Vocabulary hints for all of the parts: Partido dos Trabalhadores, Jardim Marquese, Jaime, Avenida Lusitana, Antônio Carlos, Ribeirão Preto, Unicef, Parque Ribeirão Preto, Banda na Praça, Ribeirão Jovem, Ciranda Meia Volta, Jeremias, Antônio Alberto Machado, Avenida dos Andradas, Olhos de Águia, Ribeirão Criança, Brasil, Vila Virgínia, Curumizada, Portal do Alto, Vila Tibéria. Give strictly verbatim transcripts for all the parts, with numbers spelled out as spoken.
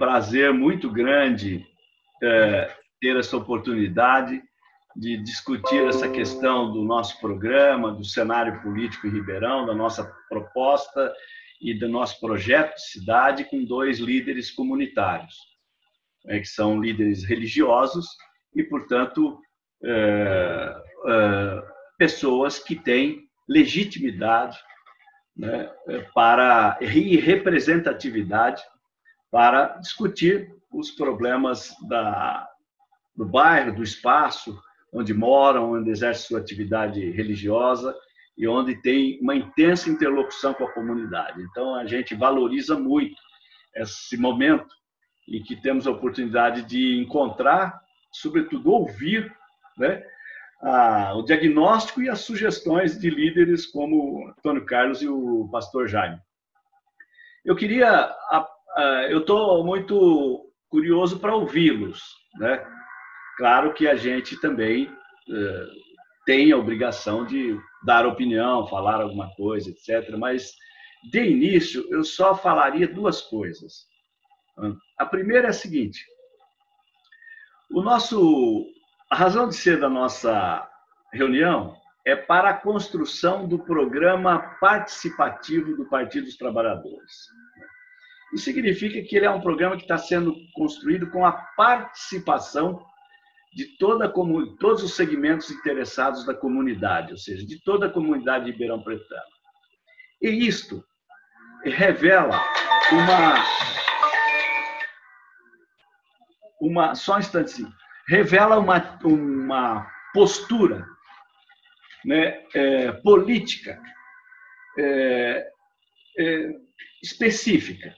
prazer muito grande é, ter essa oportunidade de discutir essa questão do nosso programa, do cenário político em Ribeirão, da nossa proposta e do nosso projeto de cidade com dois líderes comunitários, né, que são líderes religiosos e, portanto, é, é, pessoas que têm legitimidade, né, para, e representatividade para discutir os problemas da, do bairro, do espaço, onde moram, onde exerce sua atividade religiosa e onde tem uma intensa interlocução com a comunidade. Então, a gente valoriza muito esse momento em que temos a oportunidade de encontrar, sobretudo ouvir, né, a, o diagnóstico e as sugestões de líderes como o Antônio Carlos e o pastor Jaime. Eu queria... A, a, eu estou muito curioso para ouvi-los, né? Claro que a gente também eh, tem a obrigação de dar opinião, falar alguma coisa, etcétera. Mas, de início, eu só falaria duas coisas. A primeira é a seguinte. O nosso, a razão de ser da nossa reunião é para a construção do programa participativo do Partido dos Trabalhadores. Isso significa que ele é um programa que está sendo construído com a participação de toda, todos os segmentos interessados da comunidade, ou seja, de toda a comunidade de Ribeirão Pretana. E isto revela uma... uma só um instantezinho. Revela uma, uma postura, né, é, política é, é, específica.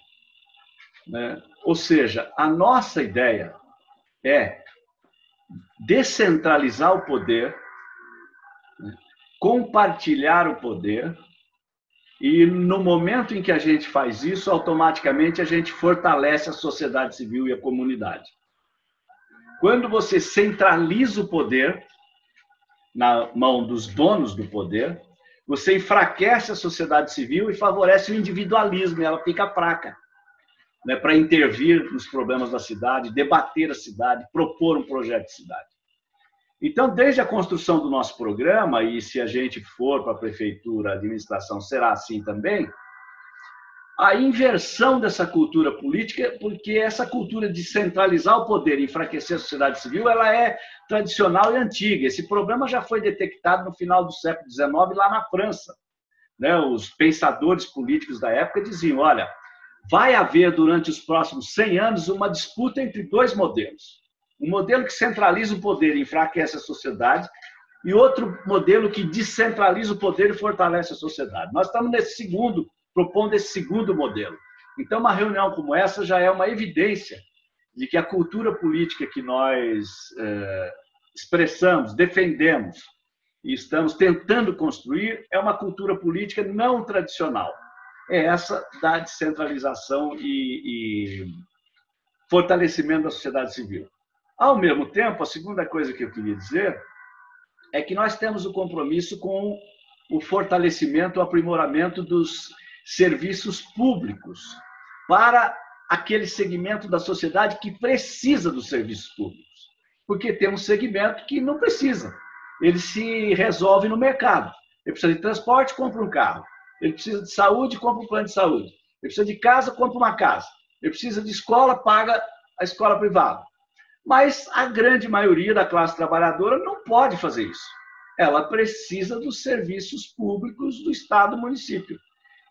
Né? Ou seja, a nossa ideia é descentralizar o poder, né? Compartilhar o poder, e no momento em que a gente faz isso, automaticamente a gente fortalece a sociedade civil e a comunidade. Quando você centraliza o poder na mão dos donos do poder, você enfraquece a sociedade civil e favorece o individualismo, ela fica fraca. Né, para intervir nos problemas da cidade, debater a cidade, propor um projeto de cidade. Então, desde a construção do nosso programa, e se a gente for para a prefeitura, a administração será assim também, a inversão dessa cultura política, porque essa cultura de centralizar o poder e enfraquecer a sociedade civil, ela é tradicional e antiga. Esse problema já foi detectado no final do século dezenove, lá na França. Né, os pensadores políticos da época diziam, olha, vai haver, durante os próximos cem anos, uma disputa entre dois modelos. Um modelo que centraliza o poder e enfraquece a sociedade, e outro modelo que descentraliza o poder e fortalece a sociedade. Nós estamos nesse segundo, propondo esse segundo modelo. Então, uma reunião como essa já é uma evidência de que a cultura política que nós eh, expressamos, defendemos e estamos tentando construir é uma cultura política não tradicional. É essa da descentralização e, e fortalecimento da sociedade civil. Ao mesmo tempo, a segunda coisa que eu queria dizer é que nós temos o compromisso com o fortalecimento, o aprimoramento dos serviços públicos para aquele segmento da sociedade que precisa dos serviços públicos, porque tem um segmento que não precisa. Ele se resolve no mercado. Ele precisa de transporte, compra um carro. Ele precisa de saúde, compra um plano de saúde. Ele precisa de casa, compra uma casa. Ele precisa de escola, paga a escola privada. Mas a grande maioria da classe trabalhadora não pode fazer isso. Ela precisa dos serviços públicos do Estado e município.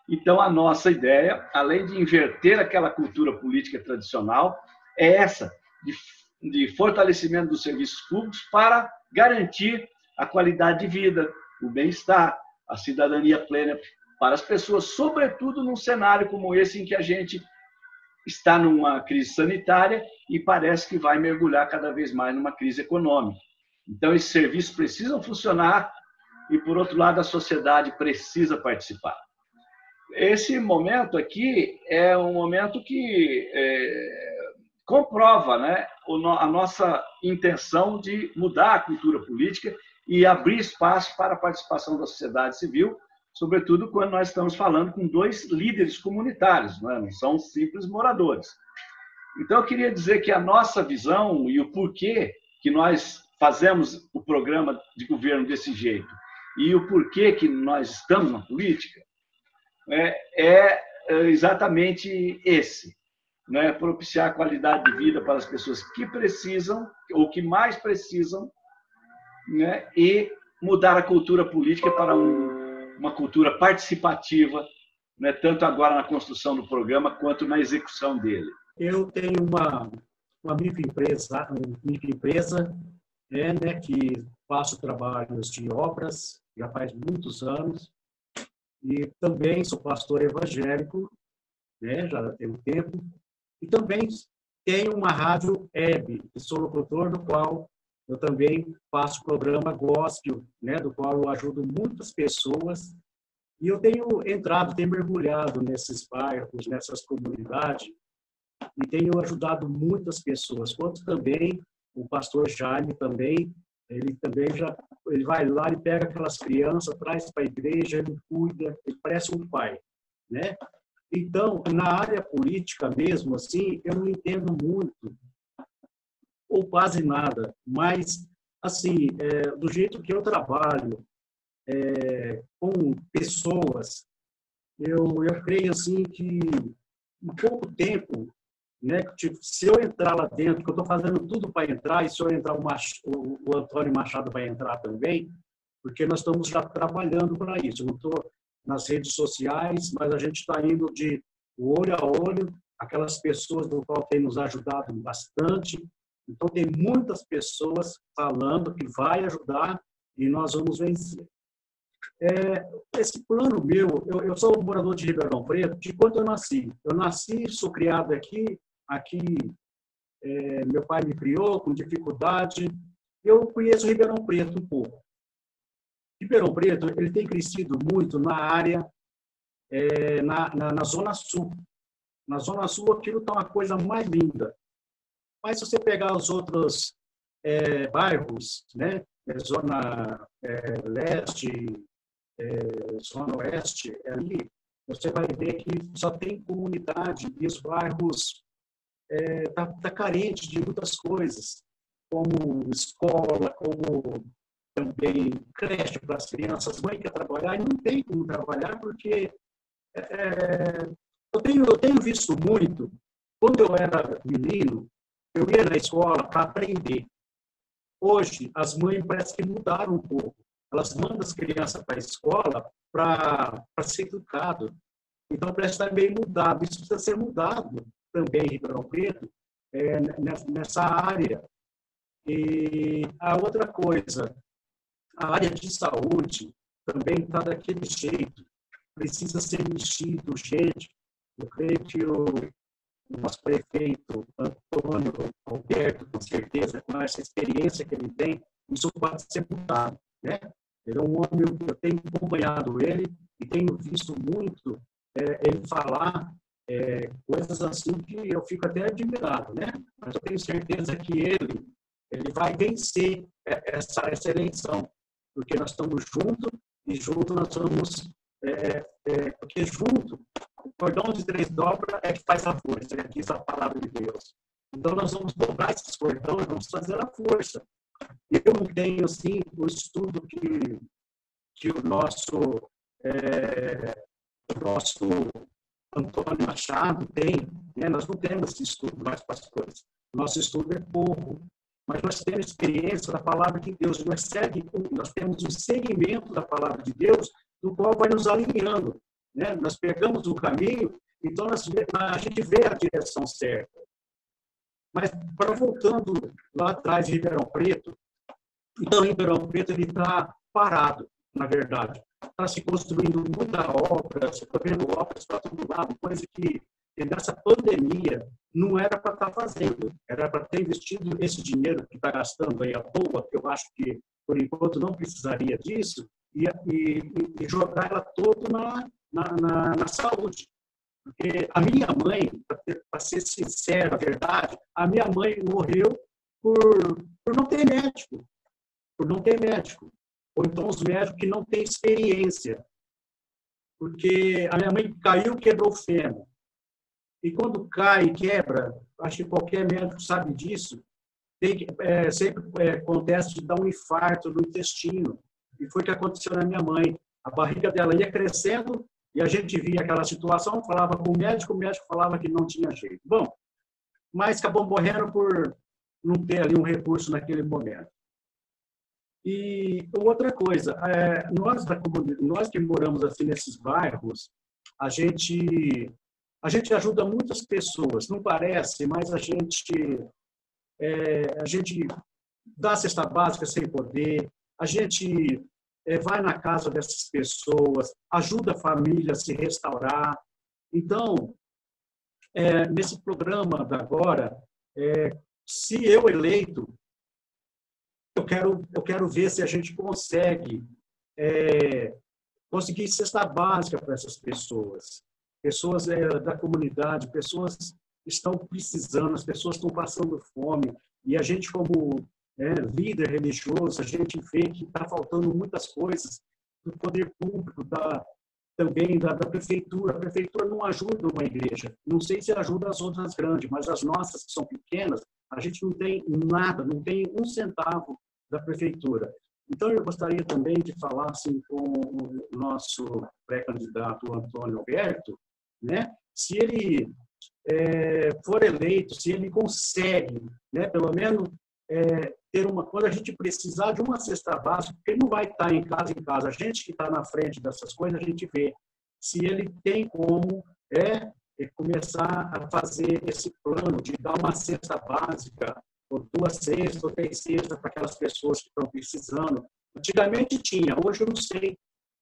Então, a nossa ideia, além de inverter aquela cultura política tradicional, é essa, de, de fortalecimento dos serviços públicos para garantir a qualidade de vida, o bem-estar, a cidadania plena para as pessoas, sobretudo num cenário como esse em que a gente está numa crise sanitária e parece que vai mergulhar cada vez mais numa crise econômica. Então, esses serviços precisam funcionar e, por outro lado, a sociedade precisa participar. Esse momento aqui é um momento que é, comprova, né, a nossa intenção de mudar a cultura política e abrir espaço para a participação da sociedade civil, sobretudo quando nós estamos falando com dois líderes comunitários, não é? Não são simples moradores. Então, eu queria dizer que a nossa visão e o porquê que nós fazemos o programa de governo desse jeito e o porquê que nós estamos na política é, é exatamente esse, né? Propiciar qualidade de vida para as pessoas que precisam ou que mais precisam, né? E mudar a cultura política para um, uma cultura participativa, né? Tanto agora na construção do programa quanto na execução dele. Eu tenho uma, uma microempresa, microempresa é, né, que faço trabalhos de obras já faz muitos anos e também sou pastor evangélico, né, já tem um tempo, e também tenho uma rádio web, sou locutor do qual eu também faço programa gospel, né, do qual eu ajudo muitas pessoas e eu tenho entrado, tenho mergulhado nesses bairros, nessas comunidades e tenho ajudado muitas pessoas, quanto também o pastor Jaime também, ele também já, ele vai lá e pega aquelas crianças, traz para a igreja, ele cuida, ele parece um pai, né? Então, na área política mesmo, assim, eu não entendo muito, ou quase nada, mas, assim, é, do jeito que eu trabalho é, com pessoas, eu, eu creio, assim, que em pouco tempo, né, tipo, se eu entrar lá dentro, que eu estou fazendo tudo para entrar, e se eu entrar, o, Mach... o Antônio Machado vai entrar também, porque nós estamos já trabalhando para isso. Eu não estou nas redes sociais, mas a gente está indo de olho a olho, aquelas pessoas do qual tem nos ajudado bastante. Então, tem muitas pessoas falando que vai ajudar e nós vamos vencer. É, esse plano meu, eu, eu sou morador de Ribeirão Preto, de quando eu nasci. Eu nasci, sou criado aqui, aqui é, meu pai me criou com dificuldade. Eu conheço Ribeirão Preto um pouco. Ribeirão Preto ele tem crescido muito na área, é, na, na, na Zona Sul. Na Zona Sul aquilo está uma coisa mais linda. Mas se você pegar os outros é, bairros, né, Zona é, Leste, é, Zona Oeste, ali você vai ver que só tem comunidade e os bairros é, tá, tá carente de muitas coisas, como escola, como também creche para as crianças. Mãe quer trabalhar e não tem como trabalhar porque é, eu, tenho, eu tenho visto muito. Quando eu era menino, eu ia na escola para aprender. Hoje, as mães parece que mudaram um pouco. Elas mandam as crianças para a escola para ser educado. Então, parece que está meio mudado. Isso precisa ser mudado também em Ribeirão Preto, é, nessa área. E a outra coisa, a área de saúde também está daquele jeito. Precisa ser mexido, gente. Eu creio que o nosso prefeito, Antônio Alberto, com certeza, com essa experiência que ele tem, isso pode ser mudado, né? Ele é um homem, eu tenho acompanhado ele e tenho visto muito é, ele falar é, coisas assim que eu fico até admirado, né? Mas eu tenho certeza que ele, ele vai vencer essa, essa eleição, porque nós estamos juntos e juntos nós vamos... É, é, porque junto, o cordão de três dobras é que faz a força, é que diz a palavra de Deus. Então, nós vamos dobrar esses cordões, vamos fazer a força. Eu não tenho, assim, o estudo que, que o nosso, é, o nosso Antônio Machado tem, né? Nós não temos esse estudo, nós pastores. Nosso estudo é pouco, mas nós temos experiência da palavra de Deus, nós, segue, nós temos um segmento da palavra de Deus, do qual vai nos alinhando, né? Nós pegamos o caminho, então nós, a gente vê a direção certa. Mas, para voltando lá atrás de Ribeirão Preto, então Ribeirão Preto ele está parado, na verdade. Está se construindo muita obra, se está vendo obras para todo lado, coisa que nessa pandemia não era para estar tá fazendo, era para ter investido esse dinheiro que está gastando aí à toa, que eu acho que, por enquanto, não precisaria disso, E, e, e jogar ela toda na, na, na, na saúde. Porque a minha mãe, para ser sincera, a verdade, a minha mãe morreu por, por não ter médico. Por não ter médico. Ou então os médicos que não têm experiência. Porque a minha mãe caiu, quebrou o fêmur. E quando cai e quebra, acho que qualquer médico sabe disso, tem que, é, sempre é, acontece de dar um infarto no intestino. E foi o que aconteceu na minha mãe. A barriga dela ia crescendo e a gente via aquela situação, falava com o médico, o médico falava que não tinha jeito. Bom, mas acabou morrendo por não ter ali um recurso naquele momento. E outra coisa, é, nós, da comunidade, nós que moramos assim nesses bairros, a gente, a gente ajuda muitas pessoas, não parece, mas a gente, é, a gente dá cesta básica sem poder, a gente é, vai na casa dessas pessoas, ajuda a família a se restaurar. Então, é, nesse programa da agora, é, se eu eleito, eu quero, eu quero ver se a gente consegue é, conseguir cesta básica para essas pessoas. Pessoas é, da comunidade, pessoas estão precisando, as pessoas estão passando fome. E a gente, como é, líder religioso, a gente vê que está faltando muitas coisas do poder público, da, também da, da prefeitura. A prefeitura não ajuda uma igreja. Não sei se ajuda as outras grandes, mas as nossas, que são pequenas, a gente não tem nada, não tem um centavo da prefeitura. Então, eu gostaria também de falar assim, com o nosso pré-candidato Antônio Alberto, né? Se ele é, for eleito, se ele consegue, né, pelo menos, é, ter uma, quando a gente precisar de uma cesta básica, porque ele não vai estar em casa em casa, a gente que está na frente dessas coisas, a gente vê se ele tem como é, começar a fazer esse plano de dar uma cesta básica, ou duas cestas, ou três cestas para aquelas pessoas que estão precisando. Antigamente tinha, hoje eu não sei,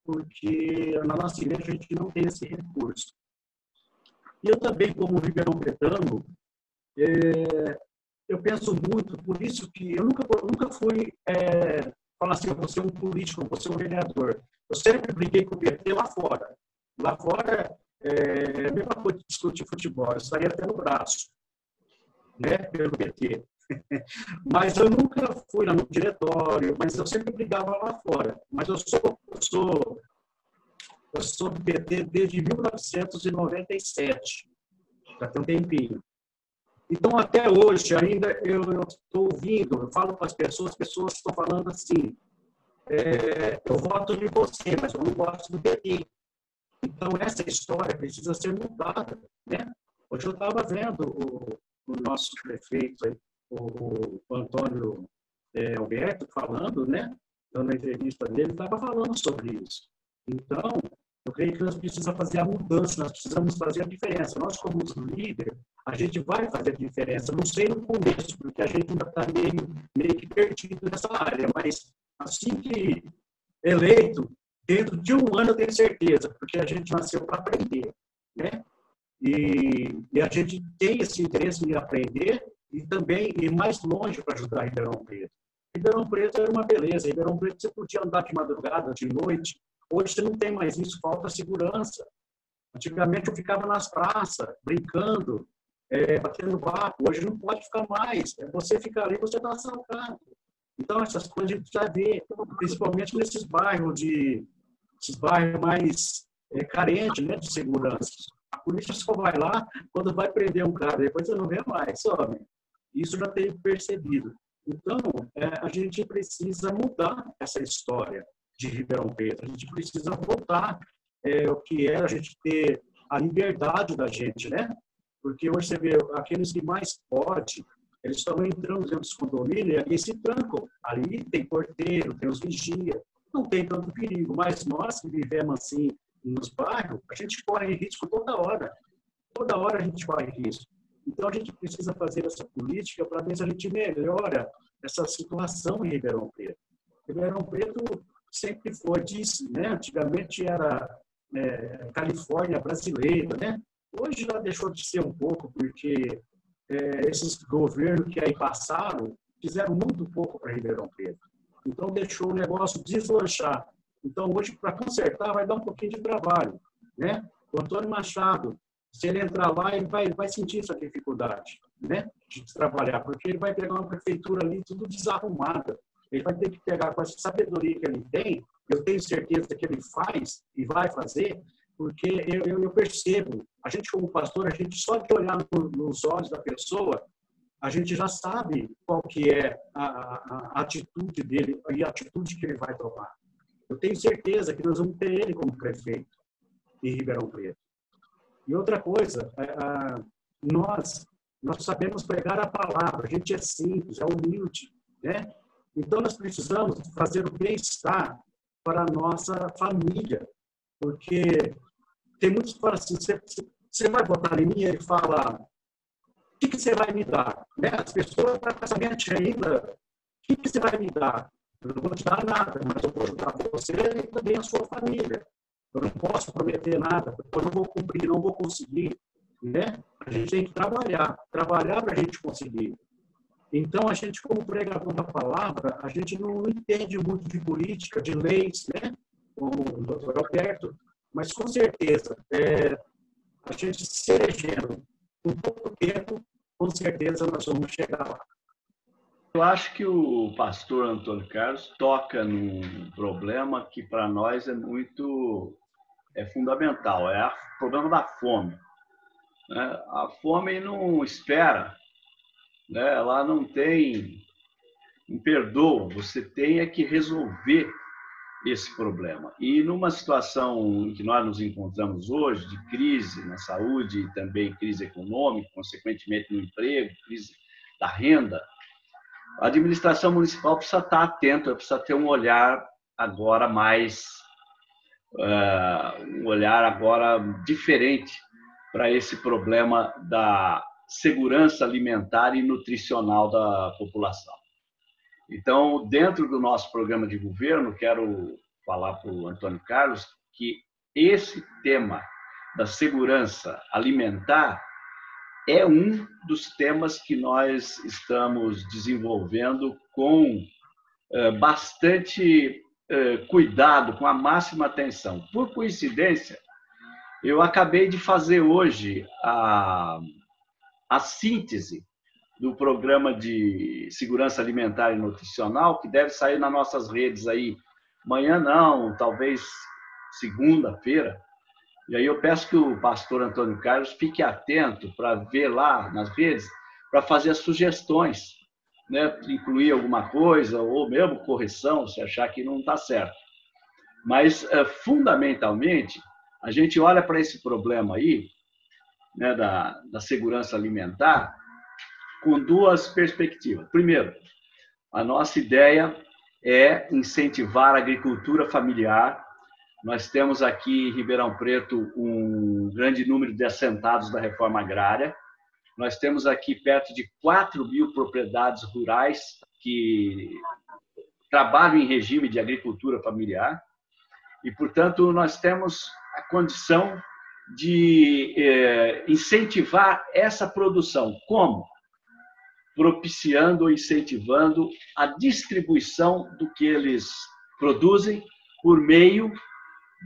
porque na nossa igreja a gente não tem esse recurso. E eu também, como ribeirão pretano, é, eu penso muito, por isso que eu nunca, nunca fui é, falar assim, eu vou ser um político, eu vou ser um vereador. Eu sempre briguei com o P T lá fora. Lá fora, é a mesma coisa de discutir futebol, eu saía até no braço, né, pelo P T. Mas eu nunca fui no diretório, mas eu sempre brigava lá fora. Mas eu sou, eu sou, eu sou do P T desde mil novecentos e noventa e sete, já tem um tempinho. Então, até hoje, ainda eu estou ouvindo, eu falo para as pessoas, as pessoas estão falando assim, é, eu voto em você, mas eu não gosto do P T. Então, essa história precisa ser mudada, né? Hoje eu estava vendo o, o nosso prefeito, o, o Antônio é, Alberto, falando, né? Então, na entrevista dele, estava falando sobre isso. Então, eu creio que nós precisamos fazer a mudança, nós precisamos fazer a diferença. Nós, como líder, a gente vai fazer a diferença. Não sei no começo, porque a gente ainda está meio, meio que perdido nessa área, mas assim que eleito, dentro de um ano eu tenho certeza, porque a gente nasceu para aprender, né? E, e a gente tem esse interesse em aprender e também ir mais longe para ajudar Ribeirão Preto. Ribeirão Preto era uma beleza, Ribeirão Preto você podia andar de madrugada, de noite, hoje você não tem mais isso, falta segurança. Antigamente eu ficava nas praças, brincando, é, batendo papo, hoje não pode ficar mais, você fica ali, você está assaltado. Então, essas coisas a gente já vê, principalmente nesses bairros de esses bairros mais é, carentes, né, de segurança. A polícia só vai lá quando vai prender um cara, depois você não vê mais, sabe? Isso já tem percebido. Então, é, a gente precisa mudar essa história de Ribeirão Preto. A gente precisa voltar é, o que era a gente ter a liberdade da gente, né? Porque hoje você vê aqueles que mais podem, eles estão entrando dentro dos condomínios e se trancam. Ali tem porteiro, tem os vigia, não tem tanto perigo, mas nós que vivemos assim nos bairros, a gente corre risco toda hora. Toda hora a gente corre risco. Então a gente precisa fazer essa política para ver se a gente melhora essa situação em Ribeirão Preto. Ribeirão Preto sempre foi, disse, né? Antigamente era é, Califórnia brasileira, né? Hoje já deixou de ser um pouco, porque É, esses governos que aí passaram fizeram muito pouco para Ribeirão Preto. Então, deixou o negócio deslanchar. Então, hoje, para consertar, vai dar um pouquinho de trabalho, né? O Antônio Machado, se ele entrar lá, ele vai, vai sentir essa dificuldade, né, de trabalhar, porque ele vai pegar uma prefeitura ali tudo desarrumada. Ele vai ter que pegar com essa sabedoria que ele tem, eu tenho certeza que ele faz e vai fazer, porque eu, eu, eu percebo, a gente como pastor, a gente só de olhar no, nos olhos da pessoa, a gente já sabe qual que é a, a, a atitude dele e a atitude que ele vai tomar. Eu tenho certeza que nós vamos ter ele como prefeito em Ribeirão Preto. E outra coisa, nós, nós sabemos pregar a palavra, a gente é simples, é humilde, né? Então, nós precisamos fazer o bem-estar para a nossa família, porque tem muitos que falam assim, você vai votar em mim? Ele fala, o que você vai me dar? Né? As pessoas estão com essa mente ainda, o que você vai me dar? Eu não vou te dar nada, mas eu vou ajudar você e também a sua família. Eu não posso prometer nada, eu não vou cumprir, não vou conseguir. Né? A gente tem que trabalhar, trabalhar para a gente conseguir. Então, a gente, como pregador da palavra, a gente não entende muito de política, de leis, né? Como o doutor Alberto, mas com certeza, é, a gente se elegendo por pouco tempo, com certeza nós vamos chegar lá. Eu acho que o pastor Antônio Carlos toca num problema que para nós é muito é fundamental, é o problema da fome. A fome não espera, né? Ela não tem, não perdoa, você tem é que resolver esse problema. E numa situação em que nós nos encontramos hoje, de crise na saúde e também crise econômica, consequentemente no emprego, crise da renda, a administração municipal precisa estar atenta, precisa ter um olhar agora mais, uh, um olhar agora diferente para esse problema da segurança alimentar e nutricional da população. Então, dentro do nosso programa de governo, quero falar para o Antônio Carlos que esse tema da segurança alimentar é um dos temas que nós estamos desenvolvendo com eh, bastante eh, cuidado, com a máxima atenção. Por coincidência, eu acabei de fazer hoje a, a síntese do programa de segurança alimentar e nutricional, que deve sair nas nossas redes aí, amanhã não, talvez segunda-feira. E aí eu peço que o pastor Antônio Carlos fique atento para ver lá nas redes, para fazer as sugestões, né? Incluir alguma coisa ou mesmo correção, se achar que não está certo. Mas, fundamentalmente, a gente olha para esse problema aí, né, da, da segurança alimentar, com duas perspectivas. Primeiro, a nossa ideia é incentivar a agricultura familiar. Nós temos aqui em Ribeirão Preto um grande número de assentados da reforma agrária. Nós temos aqui perto de quatro mil propriedades rurais que trabalham em regime de agricultura familiar. E, portanto, nós temos a condição de incentivar essa produção. Como? Propiciando ou incentivando a distribuição do que eles produzem por meio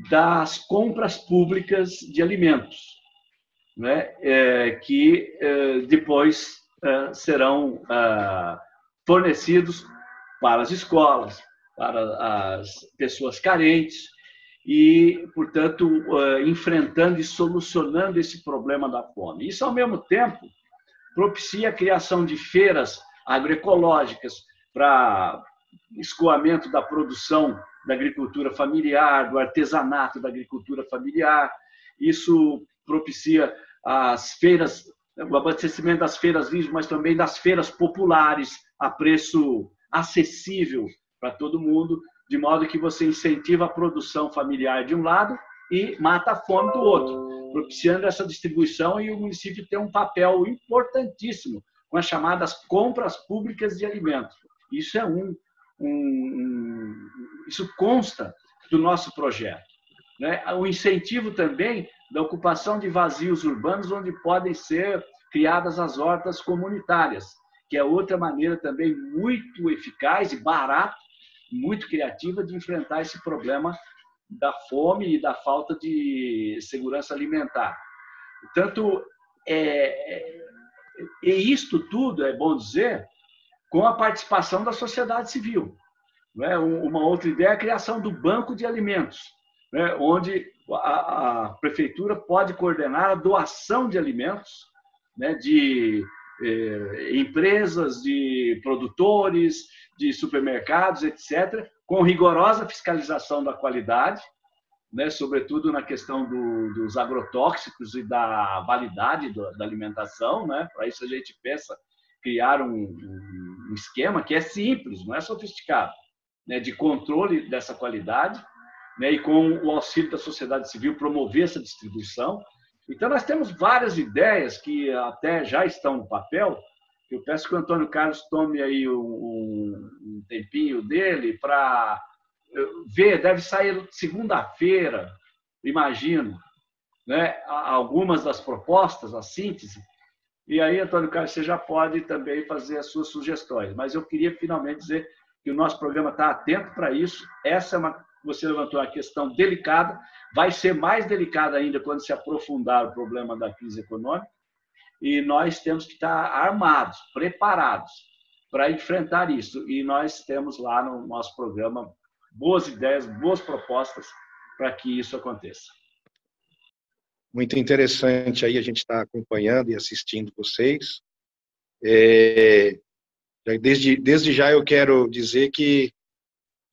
das compras públicas de alimentos, né? é, que é, depois é, serão é, fornecidos para as escolas, para as pessoas carentes e, portanto, é, enfrentando e solucionando esse problema da fome. Isso, ao mesmo tempo, propicia a criação de feiras agroecológicas para escoamento da produção da agricultura familiar, do artesanato da agricultura familiar. Isso propicia as feiras, o abastecimento das feiras livres, mas também das feiras populares, a preço acessível para todo mundo, de modo que você incentiva a produção familiar de um lado e mata a fome do outro, propiciando essa distribuição, e o município tem um papel importantíssimo com as chamadas compras públicas de alimentos. Isso é um Um, um, isso consta do nosso projeto, né? O incentivo também da ocupação de vazios urbanos onde podem ser criadas as hortas comunitárias, que é outra maneira também muito eficaz e barata, muito criativa de enfrentar esse problema da fome e da falta de segurança alimentar. Portanto, é, e isto tudo, é bom dizer, com a participação da sociedade civil. Uma outra ideia é a criação do banco de alimentos, onde a, a prefeitura pode coordenar a doação de alimentos, né, de eh, empresas, de produtores, de supermercados, etcétera, com rigorosa fiscalização da qualidade, né, sobretudo na questão do, dos agrotóxicos e da validade do, da alimentação, né? Para isso a gente pensa criar um, um esquema que é simples, não é sofisticado, né, de controle dessa qualidade, né, e com o auxílio da sociedade civil promover essa distribuição. Então, nós temos várias ideias que até já estão no papel. Eu peço que o Antônio Carlos tome aí um, um tempinho dele para ver, deve sair segunda-feira, imagino, né, algumas das propostas, a síntese. E aí, Antônio Carlos, você já pode também fazer as suas sugestões. Mas eu queria finalmente dizer que o nosso programa está atento para isso. Essa é uma... Você levantou uma questão delicada, vai ser mais delicada ainda quando se aprofundar o problema da crise econômica, e nós temos que estar armados, preparados para enfrentar isso. E nós temos lá no nosso programa boas ideias, boas propostas para que isso aconteça. Muito interessante aí, a gente está acompanhando e assistindo vocês. É, desde, desde já eu quero dizer que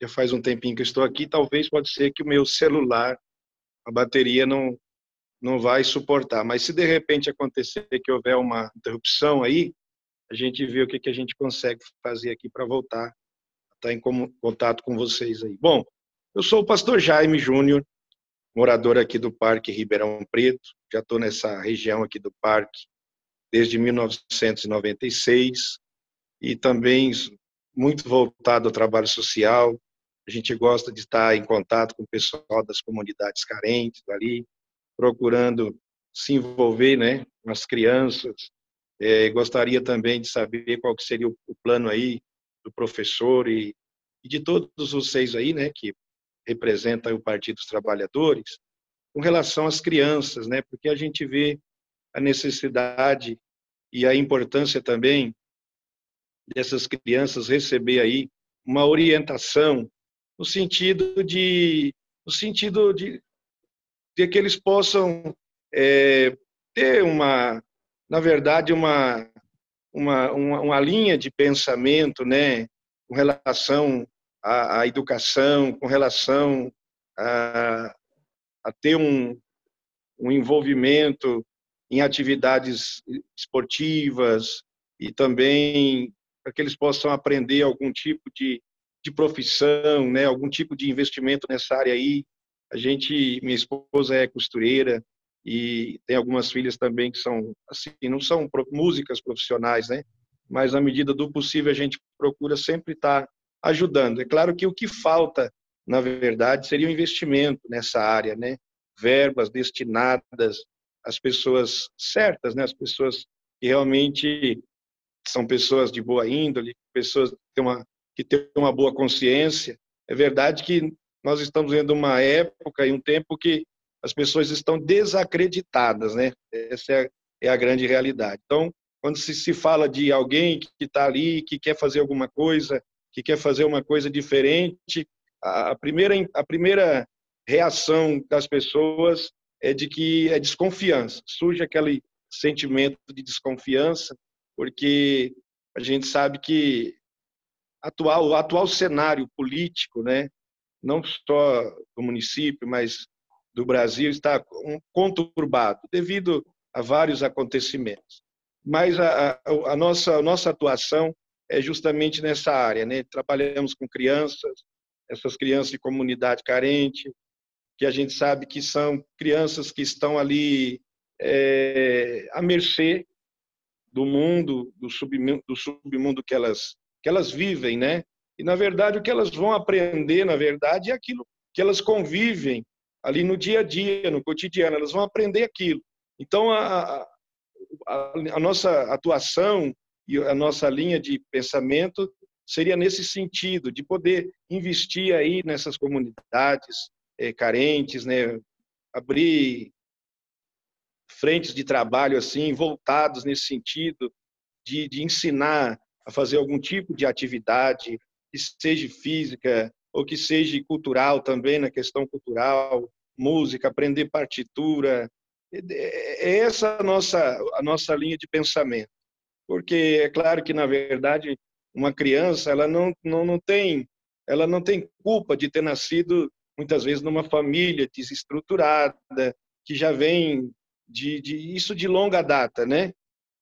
já faz um tempinho que eu estou aqui, talvez pode ser que o meu celular, a bateria não, não vai suportar. Mas se de repente acontecer que houver uma interrupção aí, a gente vê o que, que a gente consegue fazer aqui para voltar a estar em contato com vocês aí. Bom, eu sou o pastor Jaime Júnior, morador aqui do Parque Ribeirão Preto. Já estou nessa região aqui do parque desde mil novecentos e noventa e seis e também muito voltado ao trabalho social. A gente gosta de estar em contato com o pessoal das comunidades carentes ali, procurando se envolver, né, com as crianças. É, gostaria também de saber qual que seria o plano aí do professor e, e de todos vocês aí, né, que representam o Partido dos Trabalhadores, com relação às crianças, né, porque a gente vê a necessidade e a importância também dessas crianças receber aí uma orientação no sentido de no sentido de, de que eles possam é, ter uma na verdade uma, uma uma uma linha de pensamento, né, com relação à, à educação, com relação a, a ter um, um envolvimento em atividades esportivas e também para que eles possam aprender algum tipo de, de profissão, né? Algum tipo de investimento nessa área aí. A gente, minha esposa é costureira e tem algumas filhas também que são, assim, não são músicas profissionais, né? Mas, na medida do possível, a gente procura sempre estar ajudando. É claro que o que falta, na verdade, seria um investimento nessa área, né? Verbas destinadas às pessoas certas, né? As pessoas que realmente são pessoas de boa índole, pessoas que têm uma, que têm uma boa consciência. É verdade que nós estamos vendo uma época e um tempo que as pessoas estão desacreditadas, né? Essa é a, é a grande realidade. Então, quando se, se fala de alguém que está ali, que quer fazer alguma coisa, que quer fazer uma coisa diferente, a, a, primeira, a primeira reação das pessoas é de que é desconfiança. Surge aquele sentimento de desconfiança, porque a gente sabe que atual, o atual cenário político, né, não só do município, mas do Brasil, está conturbado devido a vários acontecimentos. Mas a, a, a, nossa, a nossa atuação é justamente nessa área, né? Trabalhamos com crianças, essas crianças de comunidade carente, que a gente sabe que são crianças que estão ali é, à mercê do mundo, do submundo, do submundo que elas que elas vivem, né? E na verdade o que elas vão aprender, na verdade, é aquilo que elas convivem ali no dia a dia, no cotidiano. Elas vão aprender aquilo. Então a a, a nossa atuação e a nossa linha de pensamento seria nesse sentido de poder investir aí nessas comunidades é, carentes, né? Abrir frentes de trabalho assim voltados nesse sentido de, de ensinar a fazer algum tipo de atividade, que seja física ou que seja cultural também, na questão cultural, música, aprender partitura. É essa a nossa, a nossa linha de pensamento. Porque é claro que, na verdade, uma criança ela não, não, não tem, ela não tem culpa de ter nascido, muitas vezes, numa família desestruturada, que já vem de, de isso de longa data, né?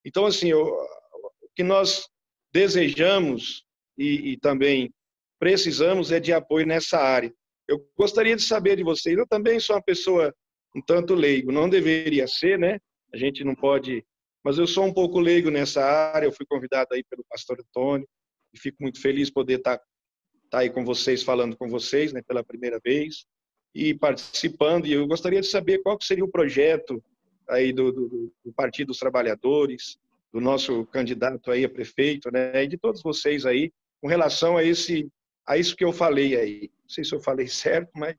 Então, assim, o, o que nós desejamos e, e também precisamos é de apoio nessa área. Eu gostaria de saber de vocês, eu também sou uma pessoa um tanto leigo, não deveria ser, né? A gente não pode, mas eu sou um pouco leigo nessa área, eu fui convidado aí pelo pastor Antônio, e fico muito feliz poder estar tá aí com vocês, falando com vocês, né, pela primeira vez, e participando, e eu gostaria de saber qual que seria o projeto aí do, do, do Partido dos Trabalhadores, do nosso candidato aí a prefeito, né, e de todos vocês aí, com relação a, esse, a isso que eu falei aí. Não sei se eu falei certo, mas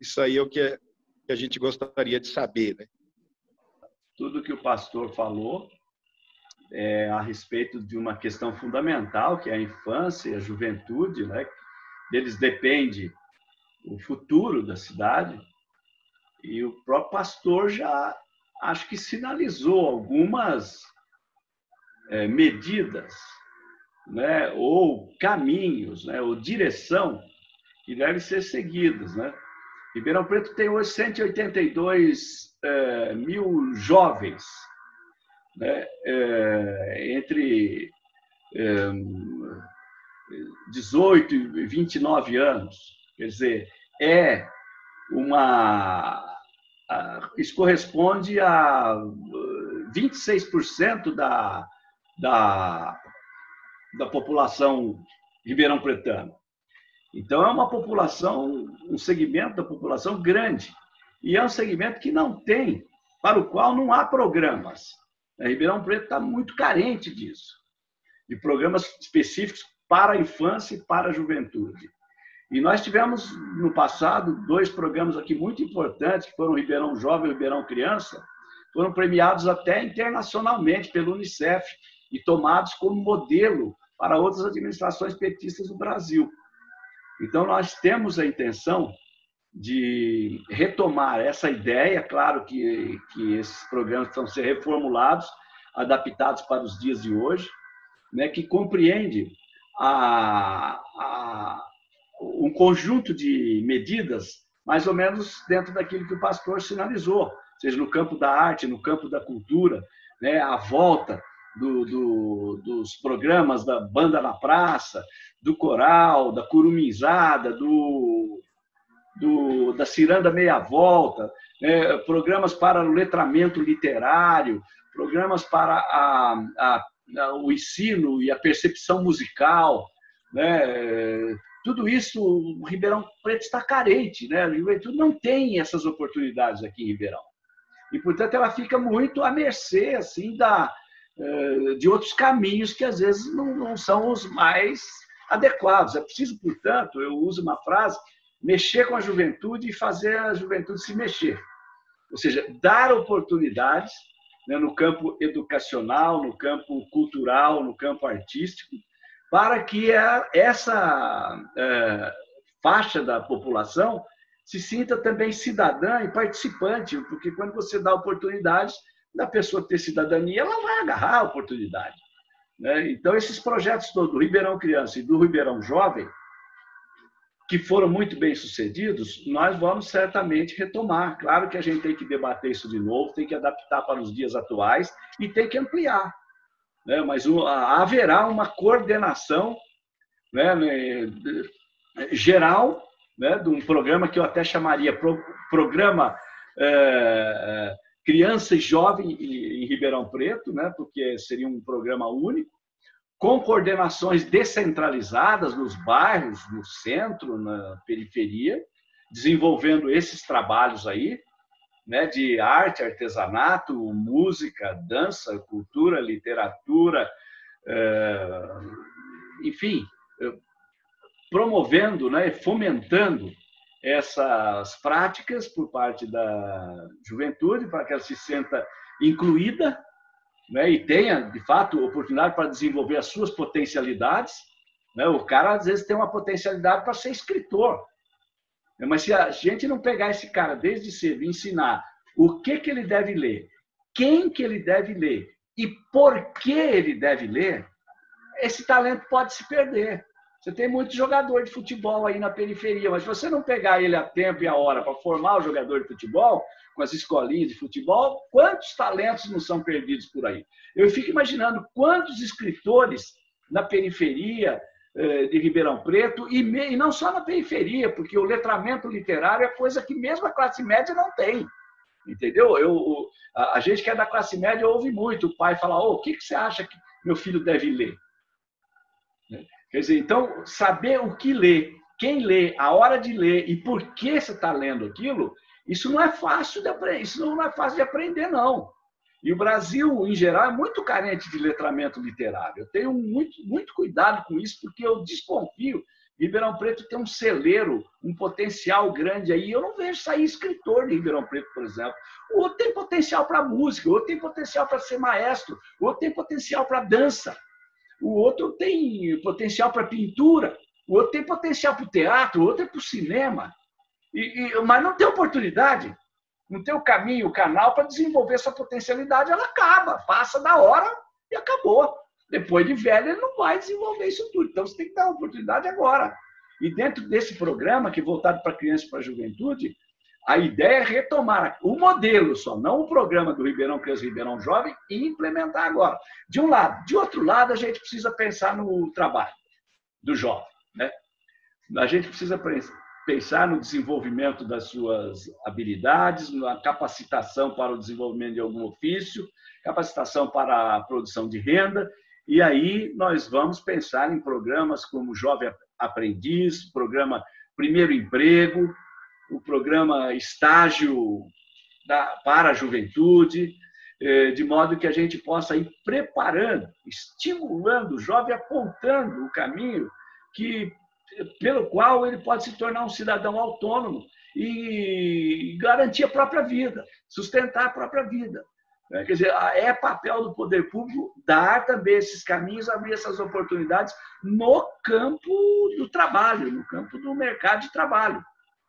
isso aí é o que, é, que a gente gostaria de saber, né? Tudo que o pastor falou é, a respeito de uma questão fundamental, que é a infância e a juventude, né? Deles depende o futuro da cidade. E o próprio pastor já, acho que sinalizou algumas é, medidas, né? Ou caminhos, né? Ou direção que devem ser seguidos, né? Ribeirão Preto tem hoje cento e oitenta e dois é, mil jovens, né? É, entre é, dezoito e vinte e nove anos. Quer dizer, é uma... A, isso corresponde a vinte e seis por cento da, da, da população ribeirão-pretana. Então, é uma população, um segmento da população grande. E é um segmento que não tem, para o qual não há programas. A Ribeirão Preto está muito carente disso, de programas específicos para a infância e para a juventude. E nós tivemos, no passado, dois programas aqui muito importantes, que foram o Ribeirão Jovem e o Ribeirão Criança, foram premiados até internacionalmente pelo Unicef e tomados como modelo para outras administrações petistas do Brasil. Então, nós temos a intenção de retomar essa ideia, claro que, que esses programas estão sendo reformulados, adaptados para os dias de hoje, né, que compreende a, a, um conjunto de medidas, mais ou menos dentro daquilo que o pastor sinalizou, seja no campo da arte, no campo da cultura, né, a volta Do, do, dos programas da Banda na Praça, do coral, da Curumizada, do, do, da Ciranda Meia Volta, é, programas para o letramento literário, programas para a, a, a, o ensino e a percepção musical, né? Tudo isso o Ribeirão Preto está carente, né? A juventude não tem essas oportunidades aqui em Ribeirão. E, portanto, ela fica muito à mercê assim, da... de outros caminhos que, às vezes, não, não são os mais adequados. É preciso, portanto, eu uso uma frase, mexer com a juventude e fazer a juventude se mexer. Ou seja, dar oportunidades, né, no campo educacional, no campo cultural, no campo artístico, para que a, essa é, faixa da população se sinta também cidadã e participante, porque quando você dá oportunidades, da pessoa ter cidadania, ela vai agarrar a oportunidade, né? Então, esses projetos do, do Ribeirão Criança e do Ribeirão Jovem, que foram muito bem sucedidos, nós vamos certamente retomar. Claro que a gente tem que debater isso de novo, tem que adaptar para os dias atuais e tem que ampliar, né? Mas o, a, haverá uma coordenação, né, geral, né, de um programa que eu até chamaria pro, programa... É, Criança e Jovem em Ribeirão Preto, né, porque seria um programa único, com coordenações descentralizadas nos bairros, no centro, na periferia, desenvolvendo esses trabalhos aí, né, de arte, artesanato, música, dança, cultura, literatura, enfim, promovendo, né, fomentando essas práticas por parte da juventude, para que ela se sinta incluída, né, e tenha, de fato, oportunidade para desenvolver as suas potencialidades, né? O cara, às vezes, tem uma potencialidade para ser escritor, Mas se a gente não pegar esse cara desde cedo e ensinar o que, que ele deve ler, quem que ele deve ler e por que ele deve ler, esse talento pode se perder. Você tem muito jogador de futebol aí na periferia, mas se você não pegar ele a tempo e a hora para formar o jogador de futebol, com as escolinhas de futebol, quantos talentos não são perdidos por aí? Eu fico imaginando quantos escritores na periferia de Ribeirão Preto, e não só na periferia, porque o letramento literário é coisa que mesmo a classe média não tem. Entendeu? Eu, a gente que é da classe média ouve muito o pai falar: oh, o que você acha que meu filho deve ler? Quer dizer, então, saber o que ler, quem ler, a hora de ler e por que você está lendo aquilo, isso não é fácil de aprender, isso não é fácil de aprender, não. E o Brasil, em geral, é muito carente de letramento literário. Eu tenho muito, muito cuidado com isso, porque eu desconfio. Ribeirão Preto tem um celeiro, um potencial grande aí. Eu não vejo sair escritor de Ribeirão Preto, por exemplo. O outro tem potencial para música, o outro tem potencial para ser maestro, o outro tem potencial para dança. O outro tem potencial para pintura, o outro tem potencial para o teatro, o outro é para o cinema. E, e, mas não tem oportunidade, não tem o caminho, o canal para desenvolver essa potencialidade, ela acaba, passa da hora e acabou. Depois de velho, ele não vai desenvolver isso tudo. Então, você tem que dar uma oportunidade agora. E dentro desse programa, que é voltado para crianças e para a juventude, a ideia é retomar o modelo só, não o programa do Ribeirão Criança e Ribeirão Jovem, e implementar agora. De um lado. De outro lado, a gente precisa pensar no trabalho do jovem, né? A gente precisa pensar no desenvolvimento das suas habilidades, na capacitação para o desenvolvimento de algum ofício, capacitação para a produção de renda. E aí nós vamos pensar em programas como Jovem Aprendiz, programa Primeiro Emprego, o programa Estágio para a Juventude, de modo que a gente possa ir preparando, estimulando o jovem, apontando o caminho que, pelo qual ele pode se tornar um cidadão autônomo e garantir a própria vida, sustentar a própria vida. Quer dizer, é papel do poder público dar também esses caminhos, abrir essas oportunidades no campo do trabalho, no campo do mercado de trabalho.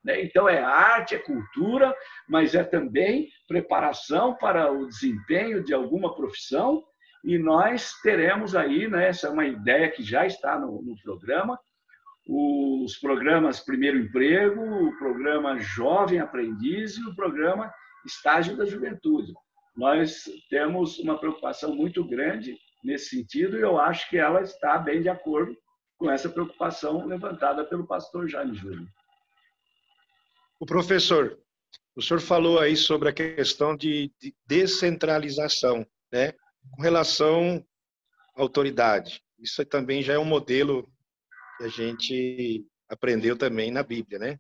Então, é arte, é cultura, mas é também preparação para o desempenho de alguma profissão. E nós teremos aí, né, essa é uma ideia que já está no, no programa, os programas Primeiro Emprego, o programa Jovem Aprendiz e o programa Estágio da Juventude. Nós temos uma preocupação muito grande nesse sentido e eu acho que ela está bem de acordo com essa preocupação levantada pelo pastor Jaime Júnior. O professor, o senhor falou aí sobre a questão de, de descentralização, né, com relação à autoridade. Isso também já é um modelo que a gente aprendeu também na Bíblia, né?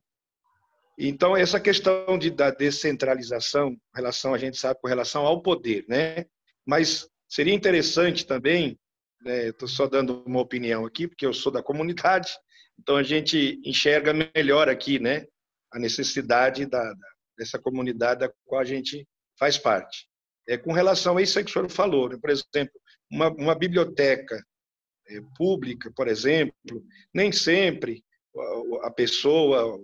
Então, essa questão de, da descentralização, relação, a gente sabe, com relação ao poder, né? Mas seria interessante também, né, estou só dando uma opinião aqui, porque eu sou da comunidade, então a gente enxerga melhor aqui, né, a necessidade da, dessa comunidade da qual a gente faz parte. É, com relação a isso que o senhor falou, né? Por exemplo, uma, uma biblioteca é, pública, por exemplo, nem sempre a pessoa,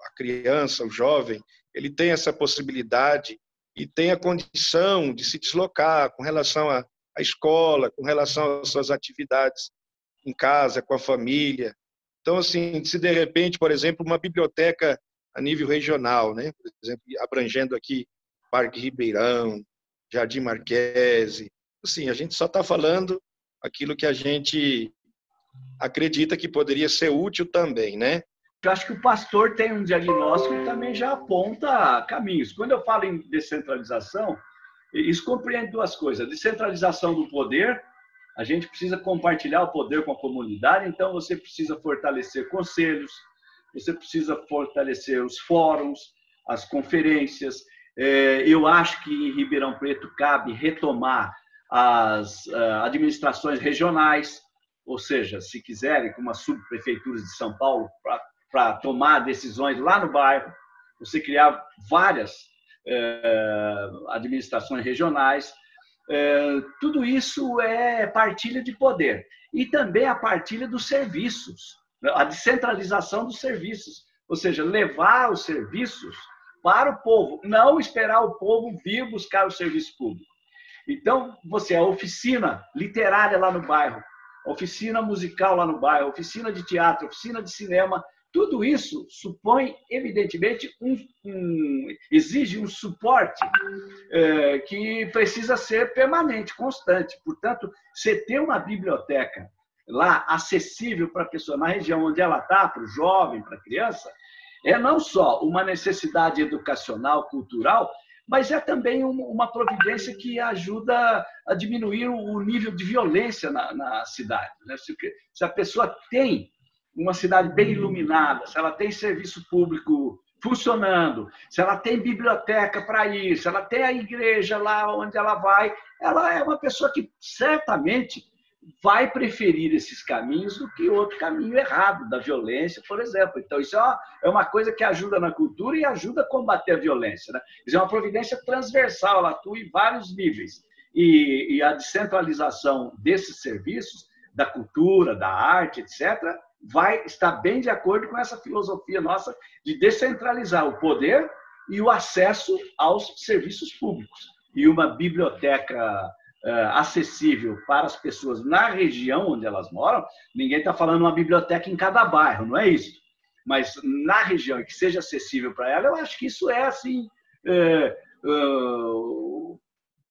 a criança, o jovem, ele tem essa possibilidade e tem a condição de se deslocar com relação à, à escola, com relação às suas atividades em casa, com a família. Então, assim, se de repente, por exemplo, uma biblioteca a nível regional, né, por exemplo, abrangendo aqui Parque Ribeirão, Jardim Marquese, assim, a gente só está falando aquilo que a gente acredita que poderia ser útil também, né? Eu acho que o pastor tem um diagnóstico que também já aponta caminhos. Quando eu falo em descentralização, isso compreende duas coisas. A descentralização do poder, a gente precisa compartilhar o poder com a comunidade, então você precisa fortalecer conselhos, você precisa fortalecer os fóruns, as conferências. Eu acho que em Ribeirão Preto cabe retomar as administrações regionais, ou seja, se quiserem, como as subprefeituras de São Paulo, para tomar decisões lá no bairro, você criar várias administrações regionais. Tudo isso é partilha de poder. E também a partilha dos serviços, a descentralização dos serviços. Ou seja, levar os serviços para o povo, não esperar o povo vir buscar o serviço público. Então, você, a oficina literária lá no bairro, a oficina musical lá no bairro, a oficina de teatro, a oficina de cinema, tudo isso supõe, evidentemente, um, um, exige um suporte é, que precisa ser permanente, constante. Portanto, você ter uma biblioteca lá acessível para a pessoa, na região onde ela está, para o jovem, para a criança, é não só uma necessidade educacional, cultural, mas é também uma providência que ajuda a diminuir o nível de violência na, na cidade, né? Se, se a pessoa tem uma cidade bem iluminada, se ela tem serviço público funcionando, se ela tem biblioteca para ir, se ela tem a igreja lá onde ela vai, ela é uma pessoa que certamente vai preferir esses caminhos do que outro caminho errado, da violência, por exemplo. Então, isso é uma coisa que ajuda na cultura e ajuda a combater a violência, né? Isso é uma providência transversal, ela atua em vários níveis. E, e a descentralização desses serviços, da cultura, da arte, etcétera, vai estar bem de acordo com essa filosofia nossa de descentralizar o poder e o acesso aos serviços públicos. E uma biblioteca acessível para as pessoas na região onde elas moram, ninguém está falando uma biblioteca em cada bairro, não é isso. Mas na região que seja acessível para ela, eu acho que isso é assim, é, é, o,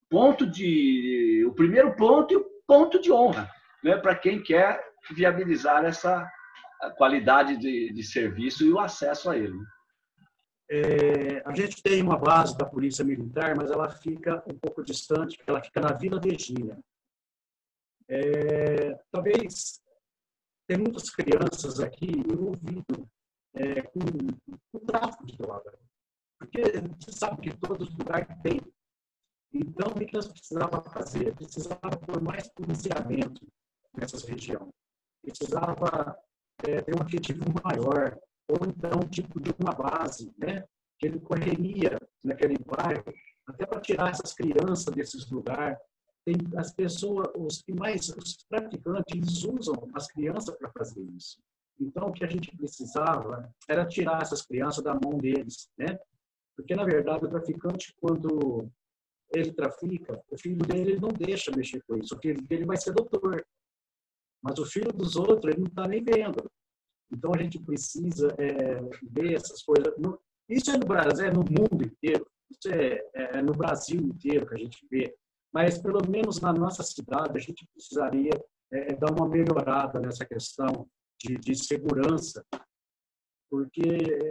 ponto de, o primeiro ponto e o ponto de honra, né, para quem quer viabilizar essa qualidade de, de serviço e o acesso a ele. É, a gente tem uma base da Polícia Militar, mas ela fica um pouco distante, porque ela fica na Vila Virgínia. É, talvez, tem muitas crianças aqui envolvidas é, com, com o tráfico de droga, porque a gente sabe que todo lugar tem. Então, o que nós precisávamos fazer? Precisava por mais policiamento nessas regiões. Precisava é, ter um objetivo maior, ou então tipo de uma base, né, que ele correria naquele bairro, até para tirar essas crianças desses lugares. Tem as pessoas, os que mais, os praticantes, eles usam as crianças para fazer isso. Então, o que a gente precisava era tirar essas crianças da mão deles, né? Porque, na verdade, o traficante, quando ele trafica, o filho dele ele não deixa mexer com isso, o filho dele vai ser doutor. Mas o filho dos outros, ele não está nem vendo. Então, a gente precisa é, ver essas coisas. Isso é no Brasil, é no mundo inteiro. Isso é, é no Brasil inteiro que a gente vê. Mas, pelo menos na nossa cidade, a gente precisaria é, dar uma melhorada nessa questão de, de segurança. Porque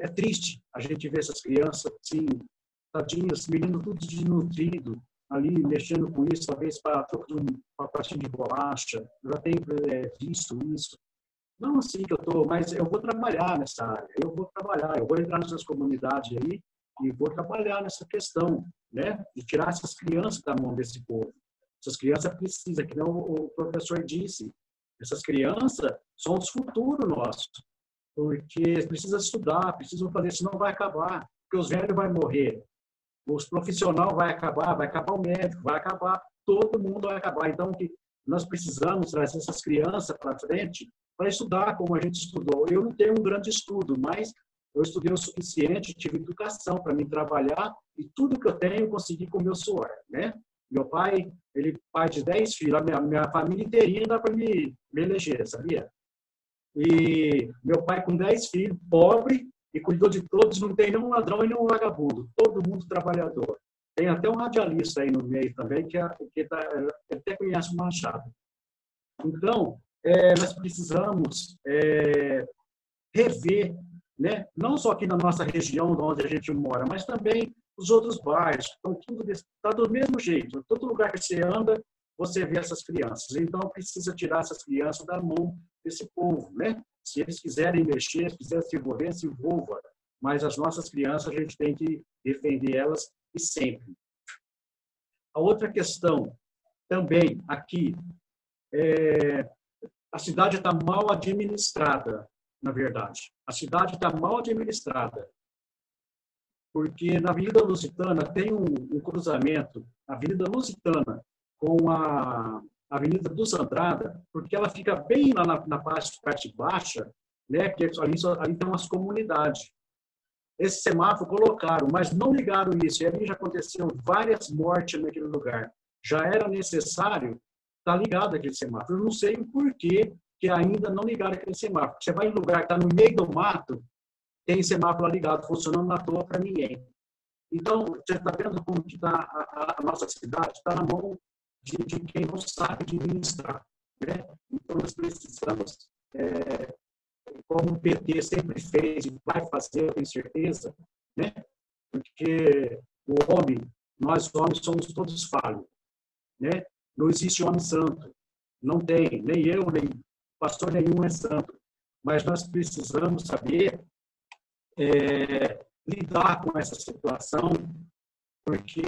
é triste a gente ver essas crianças, assim, tadinhos, meninos tudo desnutrido, ali mexendo com isso, talvez para uma pastinha de bolacha. Eu já tenho é, visto isso. Não assim que eu estou, mas eu vou trabalhar nessa área, eu vou trabalhar, eu vou entrar nessas comunidades aí e vou trabalhar nessa questão, né? De tirar essas crianças da mão desse povo. Essas crianças precisam, que não o professor disse, essas crianças são o futuro nosso, porque precisam estudar, precisam fazer, senão vai acabar, porque os velhos vão morrer, os profissionais vão acabar, vai acabar o médico, vai acabar, todo mundo vai acabar. Então, que nós precisamos trazer essas crianças para frente, para estudar como a gente estudou. Eu não tenho um grande estudo, mas eu estudei o suficiente, tive educação para me trabalhar e tudo que eu tenho eu consegui com o meu suor, né? Meu pai, ele pai de dez filhos, a minha, minha família inteirinha dá para me, me eleger, sabia? E meu pai com dez filhos, pobre, e cuidou de todos, não tem nenhum ladrão e nenhum vagabundo, todo mundo trabalhador. Tem até um radialista aí no meio também, que, é, que tá, até conhece o Machado. Então, É, nós precisamos é, rever, né? Não só aqui na nossa região onde a gente mora, mas também os outros bairros. Então, tudo está do mesmo jeito. Todo lugar que você anda, você vê essas crianças. Então, precisa tirar essas crianças da mão desse povo, né? Se eles quiserem mexer, se quiserem se envolver, se envolva. Mas as nossas crianças, a gente tem que defender elas e sempre. A outra questão também aqui é... A cidade está mal administrada, na verdade. A cidade está mal administrada. Porque na Avenida Lusitana tem um, um cruzamento, a Avenida Lusitana com a Avenida dos Andradas, porque ela fica bem lá na, na parte, parte baixa, né? Porque ali, só, ali tem umas comunidades. Esse semáforo colocaram, mas não ligaram isso. E ali já aconteceram várias mortes naquele lugar. Já era necessário estar ligado aquele semáforo. Eu não sei o porquê que ainda não ligaram aquele semáforo. Você vai em um lugar que está no meio do mato, tem semáforo ligado, funcionando na toa para ninguém. Então, você está vendo como que tá a, a nossa cidade está na mão de, de quem não sabe administrar, né? Então, nós precisamos, é, como o P T sempre fez e vai fazer, eu tenho certeza, né? Porque o homem, nós homens somos todos falhos, né? Não existe homem santo, não tem, nem eu, nem pastor nenhum é santo. Mas nós precisamos saber... É, lidar com essa situação, porque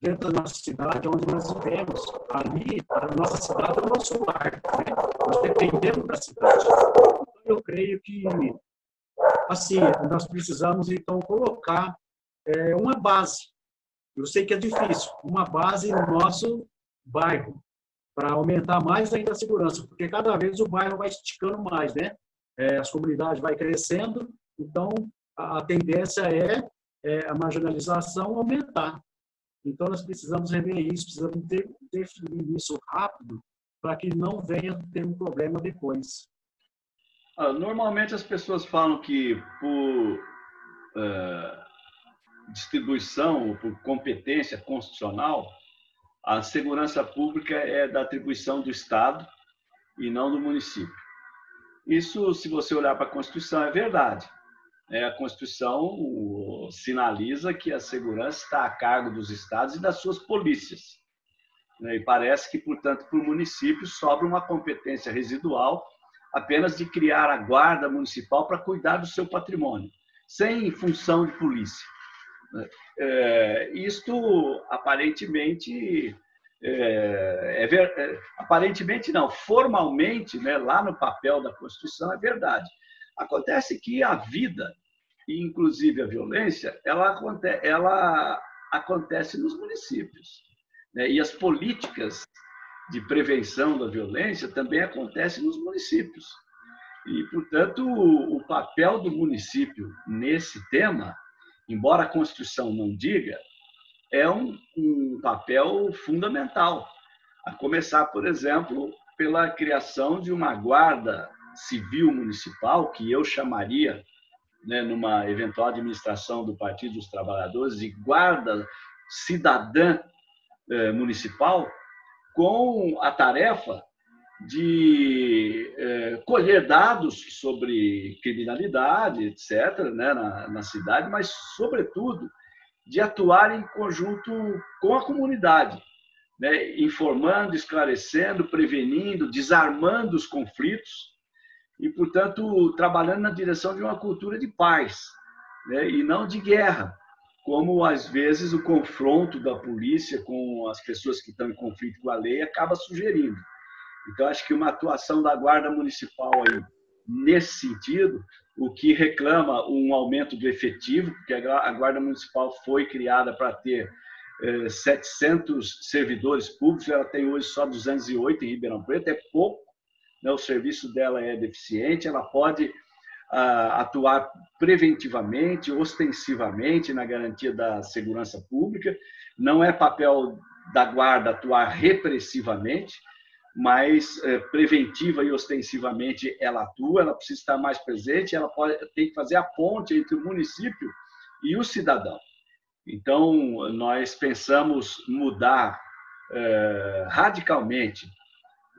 dentro da nossa cidade, onde nós vivemos, ali, a nossa cidade é o nosso lar, né? Nós dependemos da cidade. Eu creio que, assim, nós precisamos, então, colocar é, uma base, eu sei que é difícil, uma base no nosso bairro, para aumentar mais ainda a segurança, porque cada vez o bairro vai esticando mais, né? É, as comunidades vai crescendo, então, a tendência é, é a marginalização aumentar. Então, nós precisamos rever isso, precisamos ter, definir isso rápido para que não venha ter um problema depois. Ah, normalmente, as pessoas falam que por uh, distribuição, por competência constitucional, a segurança pública é da atribuição do Estado e não do município. Isso, se você olhar para a Constituição, é verdade. É, a Constituição sinaliza que a segurança está a cargo dos estados e das suas polícias. E parece que, portanto, para o município sobra uma competência residual apenas de criar a guarda municipal para cuidar do seu patrimônio, sem função de polícia. É, isto, aparentemente, é, é ver, é, aparentemente não, formalmente, né, lá no papel da Constituição, é verdade. Acontece que a vida, e inclusive a violência, ela acontece, ela acontece nos municípios, né? E as políticas de prevenção da violência também acontecem nos municípios. E, portanto, o, o papel do município nesse tema, embora a Constituição não diga, é um, um papel fundamental. A começar, por exemplo, pela criação de uma guarda civil municipal, que eu chamaria, né, numa eventual administração do Partido dos Trabalhadores, de guarda cidadã eh, municipal, com a tarefa de eh, colher dados sobre criminalidade, etcétera, né, na, na cidade, mas, sobretudo, de atuar em conjunto com a comunidade, né, informando, esclarecendo, prevenindo, desarmando os conflitos, e, portanto, trabalhando na direção de uma cultura de paz, né? E não de guerra, como, às vezes, o confronto da polícia com as pessoas que estão em conflito com a lei acaba sugerindo. Então, acho que uma atuação da Guarda Municipal aí, nesse sentido, o que reclama um aumento do efetivo, porque a Guarda Municipal foi criada para ter eh, setecentos servidores públicos, ela tem hoje só duzentos e oito em Ribeirão Preto, é pouco. O serviço dela é deficiente, ela pode atuar preventivamente, ostensivamente na garantia da segurança pública. Não é papel da guarda atuar repressivamente, mas preventiva e ostensivamente ela atua, ela precisa estar mais presente, ela pode, tem que fazer a ponte entre o município e o cidadão. Então, nós pensamos mudar eh, radicalmente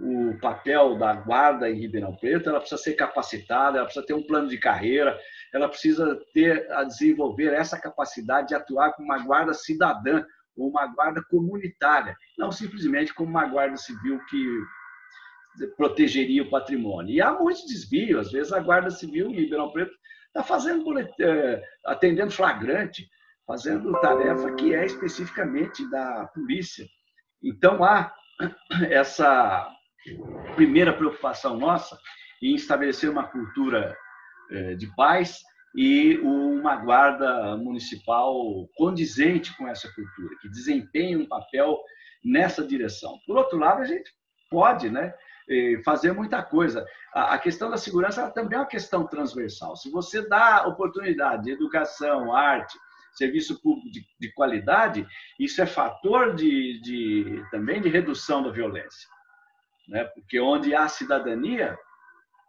o papel da guarda em Ribeirão Preto. Ela precisa ser capacitada, ela precisa ter um plano de carreira, ela precisa ter a desenvolver essa capacidade de atuar como uma guarda cidadã ou uma guarda comunitária, não simplesmente como uma guarda civil que protegeria o patrimônio. E há muito desvio, às vezes a guarda civil em Ribeirão Preto está fazendo, atendendo flagrante, fazendo tarefa que é especificamente da polícia. Então, há essa primeira preocupação nossa em estabelecer uma cultura de paz e uma guarda municipal condizente com essa cultura, que desempenhe um papel nessa direção. Por outro lado, a gente pode, né, fazer muita coisa. A questão da segurança ela também é uma questão transversal. Se você dá oportunidade de educação, arte, serviço público de, de qualidade, isso é fator de, de, também de redução da violência. Né? Porque onde há cidadania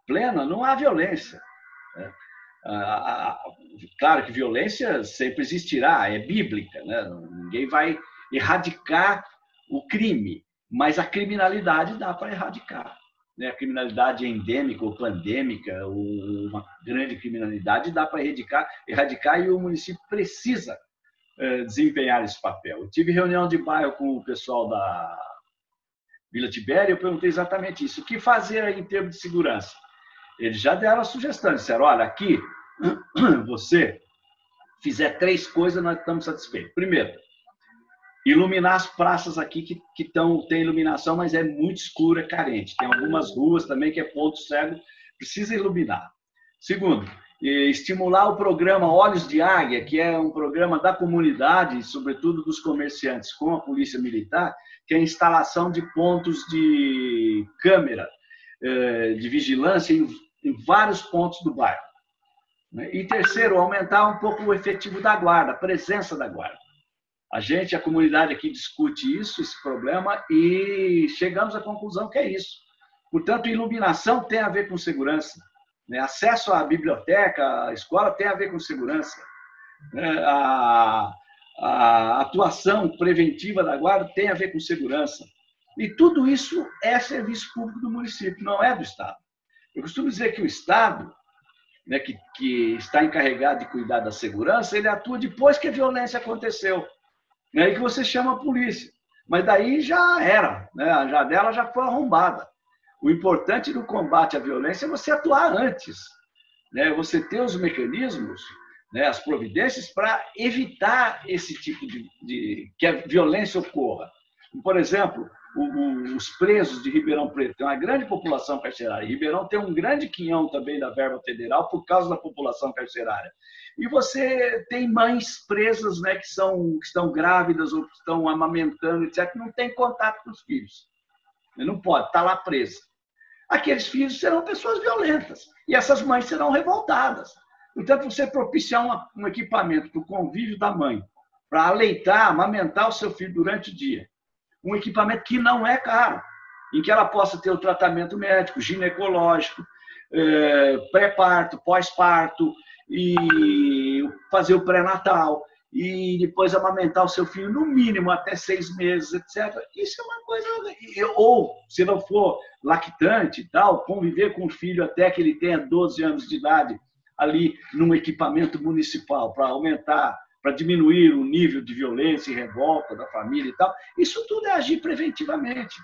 plena, não há violência. Né? Ah, claro que violência sempre existirá, é bíblica. Né? Ninguém vai erradicar o crime, mas a criminalidade dá para erradicar. Né? A criminalidade endêmica ou pandêmica, ou uma grande criminalidade, dá para erradicar, erradicar e o município precisa eh, desempenhar esse papel. Eu tive reunião de bairro com o pessoal da Vila Tibéria e eu perguntei exatamente isso. O que fazer em termos de segurança? Eles já deram a sugestão, disseram, olha, aqui você fizer três coisas, nós estamos satisfeitos. Primeiro, iluminar as praças aqui que, que tão, tem iluminação, mas é muito escura, carente. Tem algumas ruas também que é ponto cego, precisa iluminar. Segundo, estimular o programa Olhos de Águia, que é um programa da comunidade, sobretudo dos comerciantes, com a polícia militar, que é a instalação de pontos de câmera, de vigilância em, em vários pontos do bairro. E terceiro, aumentar um pouco o efetivo da guarda, a presença da guarda. A gente, a comunidade aqui discute isso, esse problema, e chegamos à conclusão que é isso. Portanto, iluminação tem a ver com segurança. Né? Acesso à biblioteca, à escola, tem a ver com segurança. Né? A, a atuação preventiva da guarda tem a ver com segurança. E tudo isso é serviço público do município, não é do Estado. Eu costumo dizer que o Estado, né, que, que está encarregado de cuidar da segurança, ele atua depois que a violência aconteceu. E aí que você chama a polícia. Mas daí já era, né? A janela já foi arrombada. O importante do combate à violência é você atuar antes. Né? Você ter os mecanismos, né, as providências para evitar esse tipo de, de... que a violência ocorra. Por exemplo, o, o, os presos de Ribeirão Preto tem uma grande população carcerária. Ribeirão tem um grande quinhão também da verba federal por causa da população carcerária. E você tem mães presas, né, que, são, que estão grávidas ou que estão amamentando, etcétera, que não tem contato com os filhos. Não pode, está lá presa. Aqueles filhos serão pessoas violentas e essas mães serão revoltadas. Portanto, você propiciar um, um equipamento para o convívio da mãe, para aleitar, amamentar o seu filho durante o dia, um equipamento que não é caro, em que ela possa ter o tratamento médico, ginecológico, eh, pré-parto, pós-parto, e fazer o pré-natal, e depois amamentar o seu filho, no mínimo, até seis meses, etcétera. Isso é uma coisa... Ou, se não for lactante e tal, conviver com o filho até que ele tenha doze anos de idade, ali num equipamento municipal, para aumentar, para diminuir o nível de violência e revolta da família e tal. Isso tudo é agir preventivamente,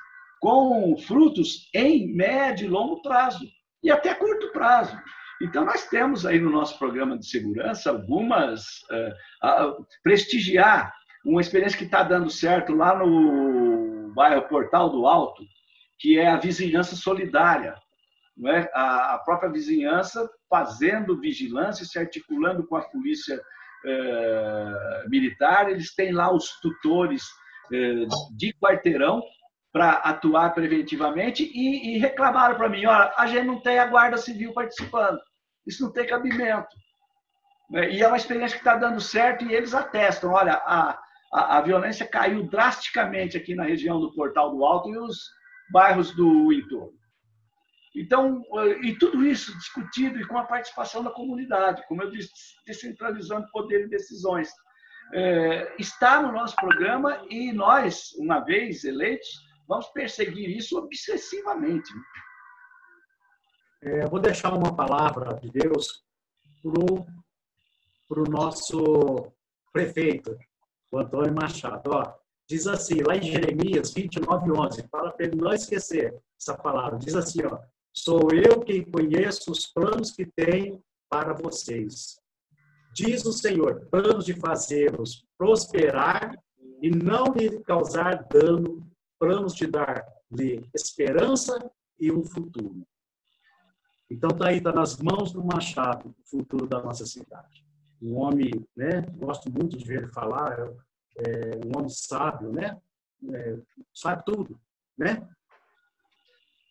com frutos em médio e longo prazo, e até curto prazo. Então, nós temos aí no nosso programa de segurança algumas... Uh, uh, prestigiar uma experiência que está dando certo lá no bairro Portal do Alto, que é a vizinhança solidária. Não é? a, a própria vizinhança fazendo vigilância, se articulando com a polícia uh, militar. Eles têm lá os tutores uh, de quarteirão para atuar preventivamente e, e reclamaram para mim, olha, a gente não tem a Guarda Civil participando. Isso não tem cabimento. E é uma experiência que está dando certo e eles atestam. Olha, a, a, a violência caiu drasticamente aqui na região do Portal do Alto e os bairros do entorno. Então, e tudo isso discutido e com a participação da comunidade, como eu disse, descentralizando poder e decisões. É, está no nosso programa e nós, uma vez eleitos, vamos perseguir isso obsessivamente. É, eu vou deixar uma palavra de Deus pro pro nosso prefeito, o Antônio Machado. Ó, diz assim, lá em Jeremias vinte e nove, onze, para ele não esquecer essa palavra, diz assim, ó, sou eu quem conheço os planos que tenho para vocês. Diz o Senhor, planos de fazê-los prosperar e não lhe causar dano, planos de dar-lhe esperança e um futuro. Então, está aí, está nas mãos do Machado, o futuro da nossa cidade. Um homem, né, gosto muito de ver ele falar, é um homem sábio, né, é, sabe tudo, né?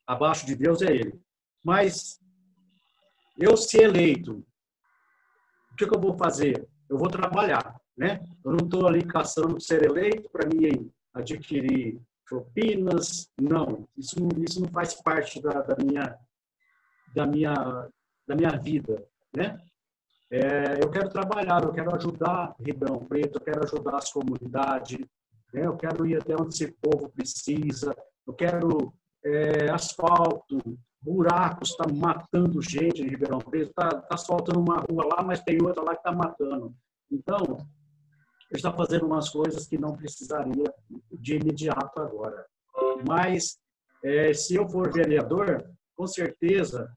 abaixo de Deus é ele. Mas eu, se eleito, o que, que eu vou fazer? Eu vou trabalhar, né? Eu não estou ali caçando ser eleito para mim adquirir propinas, não. Isso, isso não faz parte da, da, minha, da, minha, da minha vida, né? É, eu quero trabalhar, eu quero ajudar Ribeirão Preto, eu quero ajudar as comunidades, né? Eu quero ir até onde esse povo precisa, eu quero é, asfalto, buracos, está matando gente em Ribeirão Preto, está tá asfaltando uma rua lá, mas tem outra lá que está matando. Então, eu estou fazendo umas coisas que não precisaria de imediato agora. Mas, é, se eu for vereador, com certeza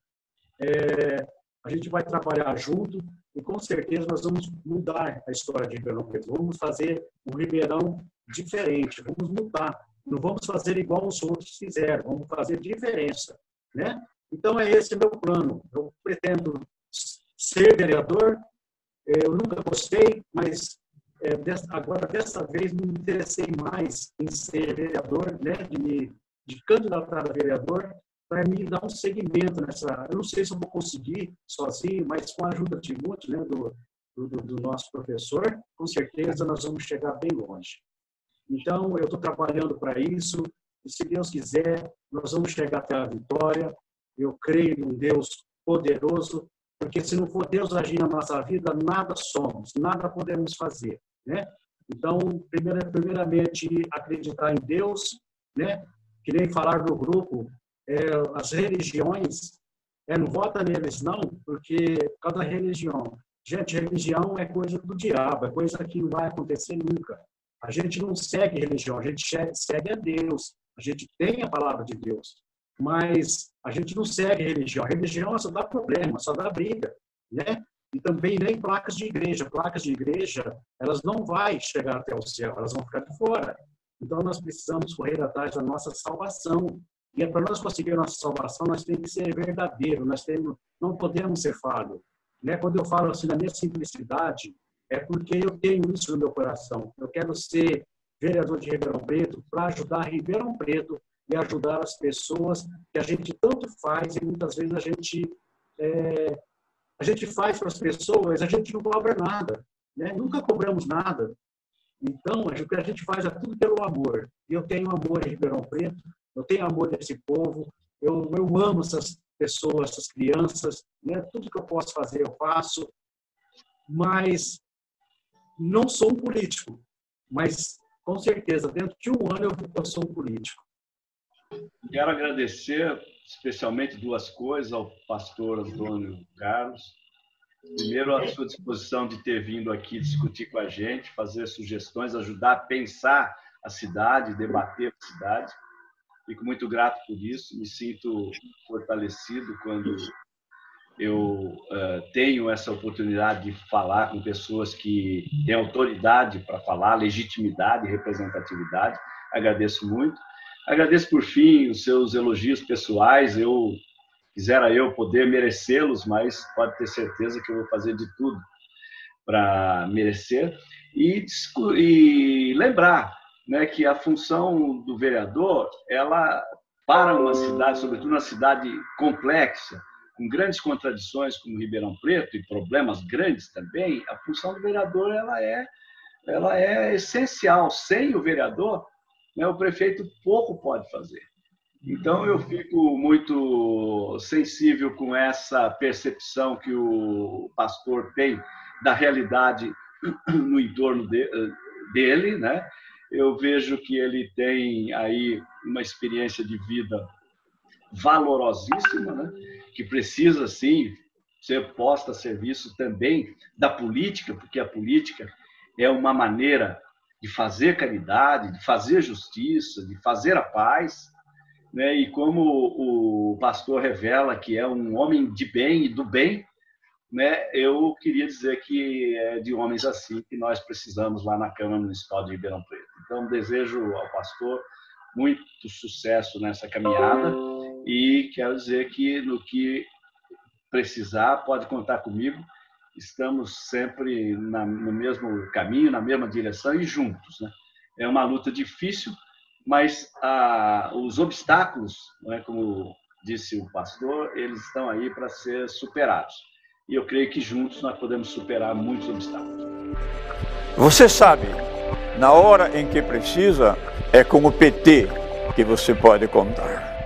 é, a gente vai trabalhar junto e, com certeza, nós vamos mudar a história de Ribeirão Preto. Vamos fazer um Ribeirão diferente, vamos mudar. Não vamos fazer igual os outros fizeram, vamos fazer diferença, né? Então, é esse meu plano. Eu pretendo ser vereador. Eu nunca gostei, mas é, agora, dessa vez, me interessei mais em ser vereador, né? De me de candidatar a vereador, para me dar um segmento nessa... Eu não sei se eu vou conseguir sozinho, mas com a ajuda de muito, né? do, do, do nosso professor, com certeza nós vamos chegar bem longe. Então, eu estou trabalhando para isso, e se Deus quiser, nós vamos chegar até a vitória. Eu creio num Deus poderoso, porque se não for Deus agir na nossa vida, nada somos, nada podemos fazer, né? Então, primeira, primeiramente, acreditar em Deus, né? Que nem falar no grupo, é, as religiões, é, não vota neles não, porque cada religião... Gente, religião é coisa do diabo, é coisa que não vai acontecer nunca. A gente não segue religião, a gente segue a Deus. A gente tem a palavra de Deus, mas a gente não segue religião. A religião só dá problema, só dá briga, né? E também nem placas de igreja. Placas de igreja, elas não vão chegar até o céu, elas vão ficar de fora. Então, nós precisamos correr atrás da nossa salvação. E é para nós conseguir a nossa salvação, nós temos que ser verdadeiros, nós temos, não podemos ser falhos, né? Quando eu falo assim, na minha simplicidade, é porque eu tenho isso no meu coração. Eu quero ser vereador de Ribeirão Preto para ajudar Ribeirão Preto e ajudar as pessoas que a gente tanto faz e muitas vezes a gente, é, a gente faz para as pessoas, a gente não cobra nada, né? Nunca cobramos nada. Então, o que a gente faz é tudo pelo amor. Eu tenho amor em Ribeirão Preto, eu tenho amor desse povo, eu, eu amo essas pessoas, essas crianças, né? Tudo que eu posso fazer, eu faço, mas... Não sou um político, mas com certeza, dentro de um ano eu, eu sou um político. Quero agradecer especialmente duas coisas ao pastor Antônio Carlos. Primeiro, a sua disposição de ter vindo aqui discutir com a gente, fazer sugestões, ajudar a pensar a cidade, debater a cidade. Fico muito grato por isso, me sinto fortalecido quando eu uh, tenho essa oportunidade de falar com pessoas que têm autoridade para falar, legitimidade, representatividade. Agradeço muito. Agradeço, por fim, os seus elogios pessoais. Eu quisera eu poder merecê-los, mas pode ter certeza que eu vou fazer de tudo para merecer. E, e lembrar, né, que a função do vereador, ela, para uma cidade, sobretudo uma cidade complexa, com grandes contradições como Ribeirão Preto e problemas grandes também, a função do vereador ela é, ela é essencial. Sem o vereador, né, o prefeito pouco pode fazer. Então, eu fico muito sensível com essa percepção que o pastor tem da realidade no entorno de, dele, né? Eu vejo que ele tem aí uma experiência de vida valorosíssima, né? Que precisa, sim, ser posta a serviço também da política, porque a política é uma maneira de fazer caridade, de fazer justiça, de fazer a paz, né? E como o pastor revela que é um homem de bem e do bem, né? Eu queria dizer que é de homens assim que nós precisamos lá na Câmara Municipal de Ribeirão Preto. Então, desejo ao pastor muito sucesso nessa caminhada. E quero dizer que, no que precisar, pode contar comigo. Estamos sempre na, no mesmo caminho, na mesma direção e juntos, né? É uma luta difícil, mas ah, os obstáculos, não é, como disse o pastor, eles estão aí para ser superados. E eu creio que juntos nós podemos superar muitos obstáculos. Você sabe, na hora em que precisa, é com o P T que você pode contar.